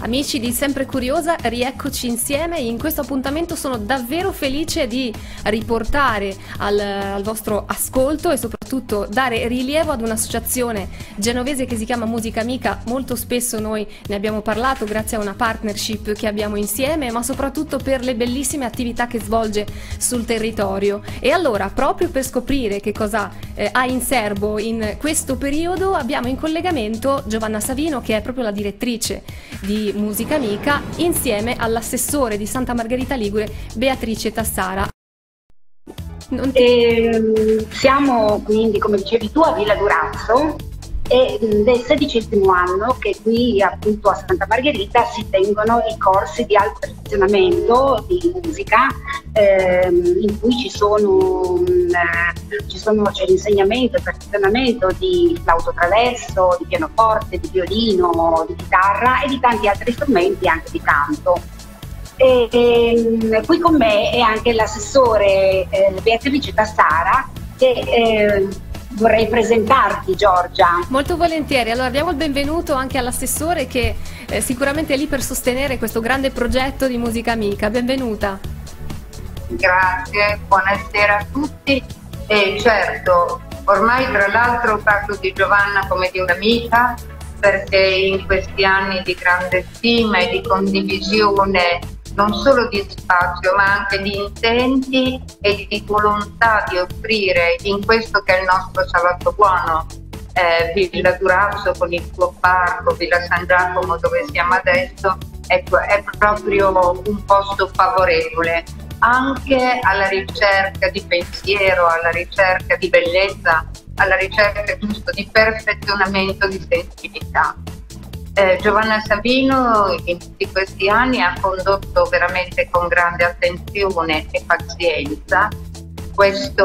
Amici di Sempre Curiosa, rieccoci insieme. In questo appuntamento sono davvero felice di riportare al vostro ascolto e soprattutto dare rilievo ad un'associazione genovese che si chiama Musica Amica. Molto spesso noi ne abbiamo parlato grazie a una partnership che abbiamo insieme, ma soprattutto per le bellissime attività che svolge sul territorio. E allora, proprio per scoprire che cosa ha in serbo in questo periodo, abbiamo in collegamento Giovanna Savino, che è proprio la direttrice di Musica Amica, insieme all'assessore di Santa Margherita Ligure Beatrice Tassara. Siamo quindi, come dicevi tu, a Villa Durazzo, e del 16° anno che qui appunto a Santa Margherita si tengono i corsi di alto perfezionamento di musica, in cui c'è l'insegnamento e il perfezionamento di flauto traverso, di pianoforte, di violino, di chitarra e di tanti altri strumenti, anche di canto. E qui con me è anche l'assessore Beatrice Tassara, che vorrei presentarti, Giorgia. Molto volentieri. Allora diamo il benvenuto anche all'assessore, che sicuramente è lì per sostenere questo grande progetto di Musica Amica. Benvenuta. Grazie, buonasera a tutti. E certo, ormai tra l'altro parlo di Giovanna come di un'amica, perché in questi anni di grande stima e di condivisione non solo di spazio ma anche di intenti e di volontà di offrire in questo che è il nostro Sabato Buono, Villa Durazzo con il suo parco, Villa San Giacomo dove siamo adesso, ecco, è proprio un posto favorevole anche alla ricerca di pensiero, alla ricerca di bellezza, alla ricerca giusto di perfezionamento di sensibilità. Giovanna Savino in tutti questi anni ha condotto veramente con grande attenzione e pazienza questo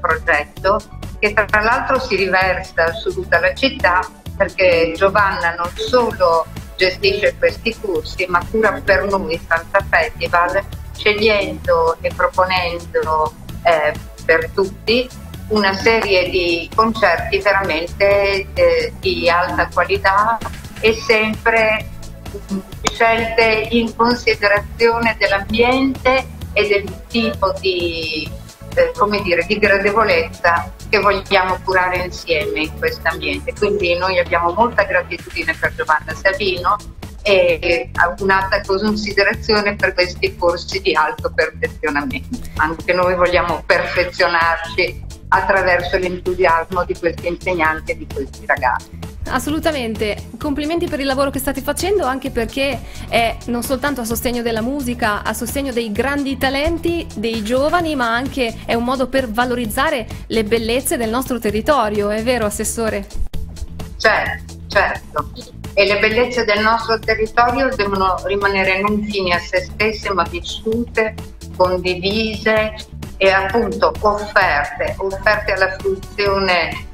progetto, che tra l'altro si riversa su tutta la città, perché Giovanna non solo gestisce questi cursi ma cura per noi Santa Festival, scegliendo e proponendo per tutti una serie di concerti veramente di alta qualità e sempre scelte in considerazione dell'ambiente e del tipo di, come dire, di gradevolezza che vogliamo curare insieme in questo ambiente. Quindi noi abbiamo molta gratitudine per Giovanna Savino e un'alta considerazione per questi corsi di alto perfezionamento. Anche noi vogliamo perfezionarci attraverso l'entusiasmo di questi insegnanti e di questi ragazzi. Assolutamente, complimenti per il lavoro che state facendo, anche perché è non soltanto a sostegno della musica, a sostegno dei grandi talenti, dei giovani, ma anche è un modo per valorizzare le bellezze del nostro territorio, è vero, assessore? Certo, e le bellezze del nostro territorio devono rimanere non fini a se stesse, ma vissute, condivise e appunto offerte alla fruizione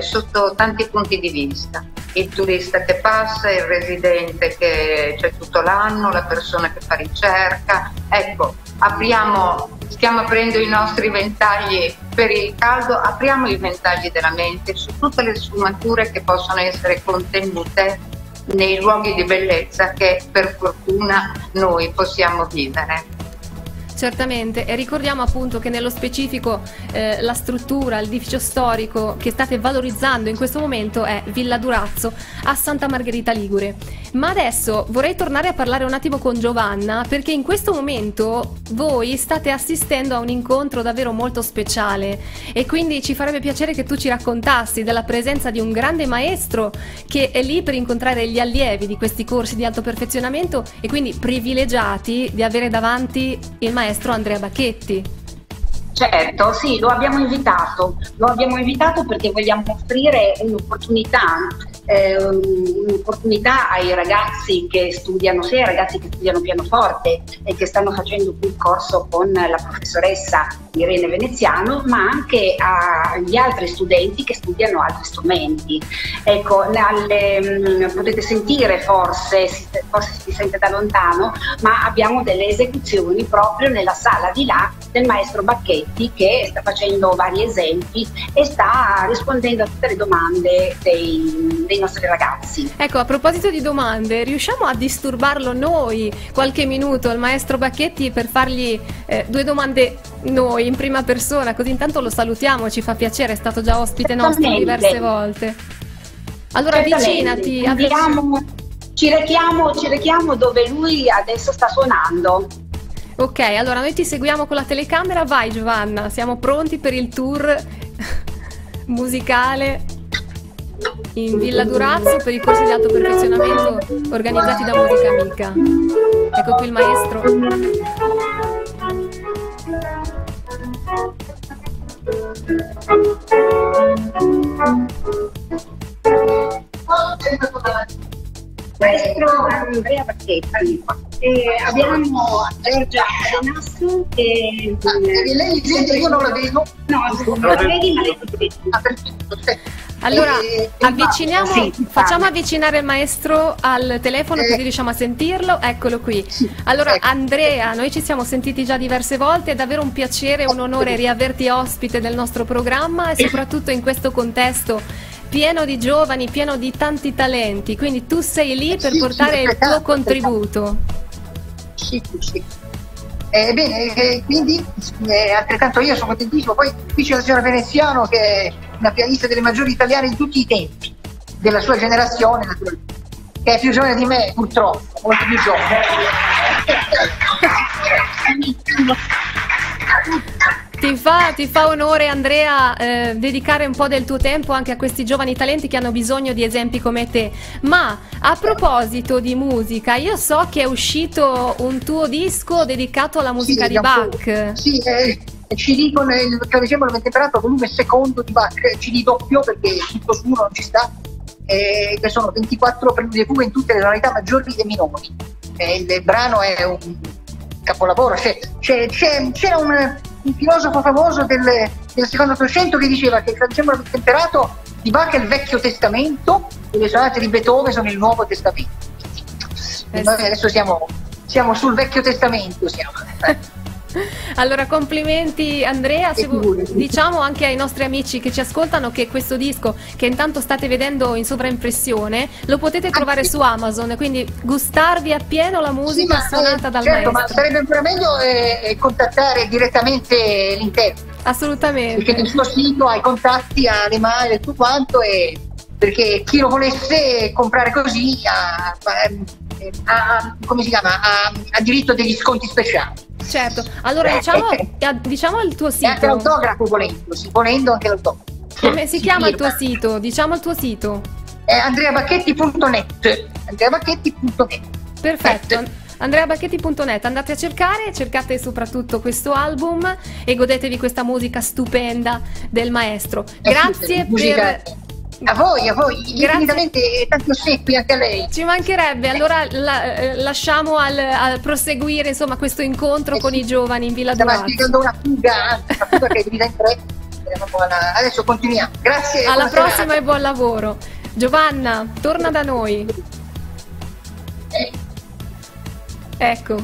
sotto tanti punti di vista: il turista che passa, il residente che c'è tutto l'anno, la persona che fa ricerca. Ecco, stiamo aprendo i nostri ventagli per il caldo, apriamo i ventagli della mente su tutte le sfumature che possono essere contenute nei luoghi di bellezza che per fortuna noi possiamo vivere. Certamente, e ricordiamo appunto che nello specifico la struttura, l'edificio storico che state valorizzando in questo momento è Villa Durazzo a Santa Margherita Ligure. Ma adesso vorrei tornare a parlare un attimo con Giovanna, perché in questo momento voi state assistendo a un incontro davvero molto speciale, e quindi ci farebbe piacere che tu ci raccontassi della presenza di un grande maestro che è lì per incontrare gli allievi di questi corsi di alto perfezionamento, e quindi privilegiati di avere davanti il maestro Andrea Bacchetti. Certo, sì, lo abbiamo invitato perché vogliamo offrire un'opportunità ai ragazzi che studiano, sia ai ragazzi che studiano pianoforte e che stanno facendo qui il corso con la professoressa Irene Veneziano, ma anche agli altri studenti che studiano altri strumenti. Ecco, potete sentire, forse si sente da lontano, ma abbiamo delle esecuzioni proprio nella sala di là del maestro Bacchetti, che sta facendo vari esempi e sta rispondendo a tutte le domande dei nostri ragazzi. Ecco, a proposito di domande, riusciamo a disturbarlo noi qualche minuto al maestro Bacchetti per fargli due domande noi in prima persona, così intanto lo salutiamo, ci fa piacere, è stato già ospite nostro diverse volte. Allora avvicinati, ci rechiamo dove lui adesso sta suonando. Ok, allora noi ti seguiamo con la telecamera, vai Giovanna, siamo pronti per il tour musicale in Villa Durazzo per i corsi di alto perfezionamento organizzati da Musica Amica. Ecco qui il maestro. Maestro Andrea Bacchetti, abbiamo Giorgia Cadenasso che lei sente, io non la vedo. No, la vedi, ma lei la vede. Allora avviciniamo, facciamo avvicinare il maestro al telefono così riusciamo a sentirlo. Eccolo qui. Allora Andrea, noi ci siamo sentiti già diverse volte, è davvero un piacere, un onore riaverti ospite del nostro programma e soprattutto in questo contesto pieno di giovani, pieno di tanti talenti, quindi tu sei lì per portare il tuo contributo. Sì. Bene, quindi altrettanto io sono contentissimo, poi qui c'è la signora Veneziano che è una pianista delle maggiori italiane di tutti i tempi, della sua generazione naturalmente, che è più giovane di me purtroppo, molto più giovane. Ti fa onore Andrea dedicare un po' del tuo tempo anche a questi giovani talenti che hanno bisogno di esempi come te. Ma a proposito di musica, io so che è uscito un tuo disco dedicato alla musica di Bach. Sì, CD con il clavicembalo temperato, volume secondo di Bach, CD doppio perché tutto su uno non ci sta, che sono 24 premi in tutte le tonalità maggiori e minori. Il brano è un capolavoro, c'è un filosofo famoso del secondo Ottocento che diceva che il clavicembalo temperato di Bach è il Vecchio Testamento e le sonate di Beethoven sono il Nuovo Testamento. E noi adesso siamo sul Vecchio Testamento. Allora complimenti Andrea, diciamo anche ai nostri amici che ci ascoltano che questo disco, che intanto state vedendo in sovraimpressione, lo potete trovare su Amazon, quindi gustarvi appieno la musica suonata dal maestro. Ma sarebbe ancora meglio contattare direttamente l'interno. Assolutamente. Perché nel suo sito ha i contatti, ha le mail e tutto quanto, e perché chi lo volesse comprare così ha diritto degli sconti speciali. Certo, allora diciamo il tuo sito. E anche l'autografo volendo anche l'autografo. Come si chiama il tuo sito? Diciamo il tuo sito. AndreaBacchetti.net. AndreaBacchetti.net. Perfetto. AndreaBacchetti.net, andate a cercare, cercate soprattutto questo album e godetevi questa musica stupenda del maestro. Grazie per... A voi, infinitamente tanti ossequi anche a lei. Ci mancherebbe, allora lasciamo al proseguire insomma questo incontro con i giovani in Villa Durazzo. Stava spiegando una fuga che è divisa in tre, adesso continuiamo. Grazie. Alla prossima serata. E buon lavoro. Giovanna, torna da noi. Ecco,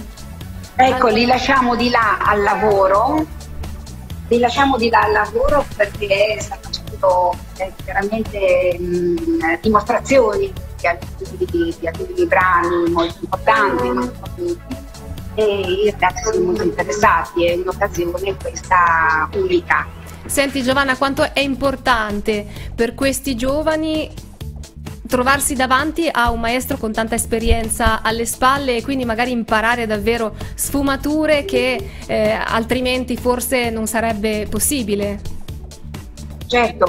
allora. Li lasciamo di là al lavoro perché sta facendo veramente dimostrazioni di alcuni brani molto importanti, e i ragazzi sono molto interessati, è un'occasione questa unica. Senti Giovanna, quanto è importante per questi giovani trovarsi davanti a un maestro con tanta esperienza alle spalle e quindi magari imparare davvero sfumature che altrimenti forse non sarebbe possibile. Certo,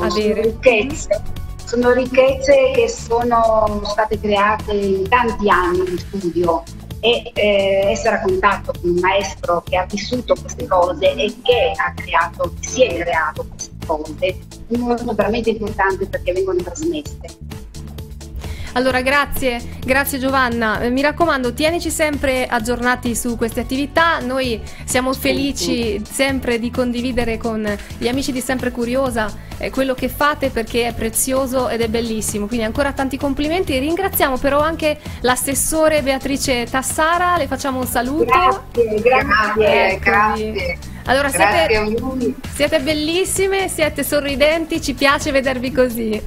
sono ricchezze che sono state create in tanti anni di studio e essere a contatto con un maestro che ha vissuto queste cose e che si è creato queste cose è un modo veramente importante perché vengono trasmesse. Allora grazie Giovanna, mi raccomando tienici sempre aggiornati su queste attività, noi siamo felici sempre di condividere con gli amici di Sempre Curiosa quello che fate perché è prezioso ed è bellissimo, quindi ancora tanti complimenti, ringraziamo però anche l'assessore Beatrice Tassara, le facciamo un saluto. Grazie. Allora siete bellissime, siete sorridenti, ci piace vedervi così.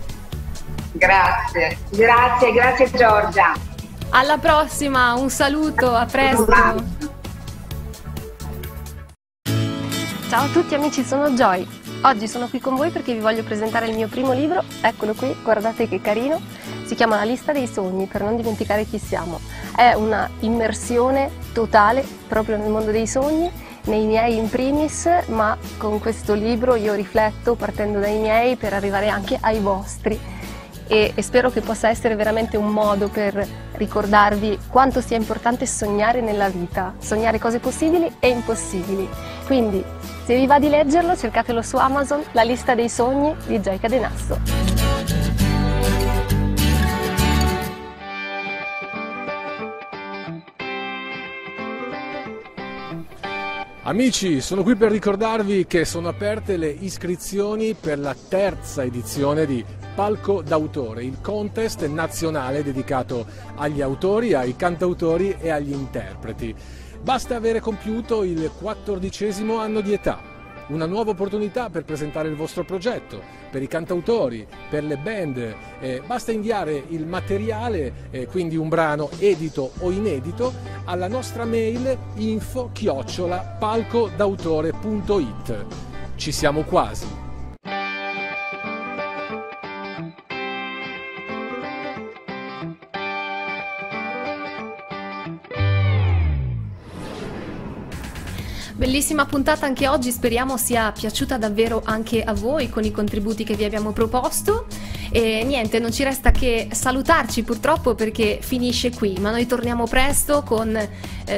Grazie, grazie, grazie Giorgia. Alla prossima, un saluto, a presto. Ciao a tutti amici, sono Joy. Oggi sono qui con voi perché vi voglio presentare il mio primo libro, eccolo qui, guardate che carino. Si chiama La lista dei sogni, per non dimenticare chi siamo. È una immersione totale proprio nel mondo dei sogni, nei miei in primis, ma con questo libro io rifletto partendo dai miei per arrivare anche ai vostri. E spero che possa essere veramente un modo per ricordarvi quanto sia importante sognare nella vita, sognare cose possibili e impossibili. Quindi, se vi va di leggerlo, cercatelo su Amazon, La lista dei sogni di Joy Cadenasso. Amici, sono qui per ricordarvi che sono aperte le iscrizioni per la terza edizione di Palco d'autore, il contest nazionale dedicato agli autori, ai cantautori e agli interpreti. Basta avere compiuto il 14° anno di età. Una nuova opportunità per presentare il vostro progetto, per i cantautori, per le band. Basta inviare il materiale, quindi un brano edito o inedito, alla nostra mail info@palcodautore.it. Ci siamo quasi! Bellissima puntata anche oggi, speriamo sia piaciuta davvero anche a voi con i contributi che vi abbiamo proposto. E niente, non ci resta che salutarci purtroppo perché finisce qui, ma noi torniamo presto con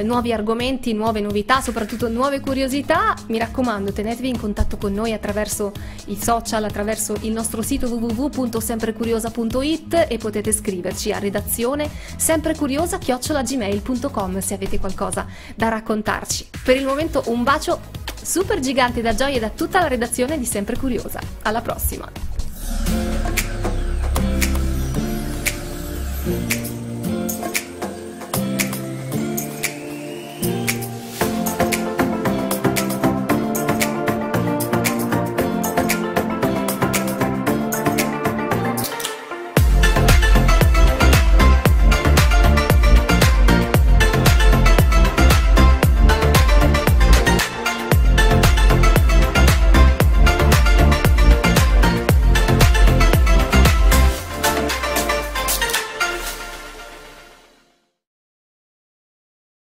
nuovi argomenti, nuove novità, soprattutto nuove curiosità. Mi raccomando, tenetevi in contatto con noi attraverso i social, attraverso il nostro sito www.semprecuriosa.it e potete scriverci a redazione semprecuriosa@gmail.com se avete qualcosa da raccontarci. Per il momento un bacio super gigante da Joy e da tutta la redazione di Sempre Curiosa. Alla prossima!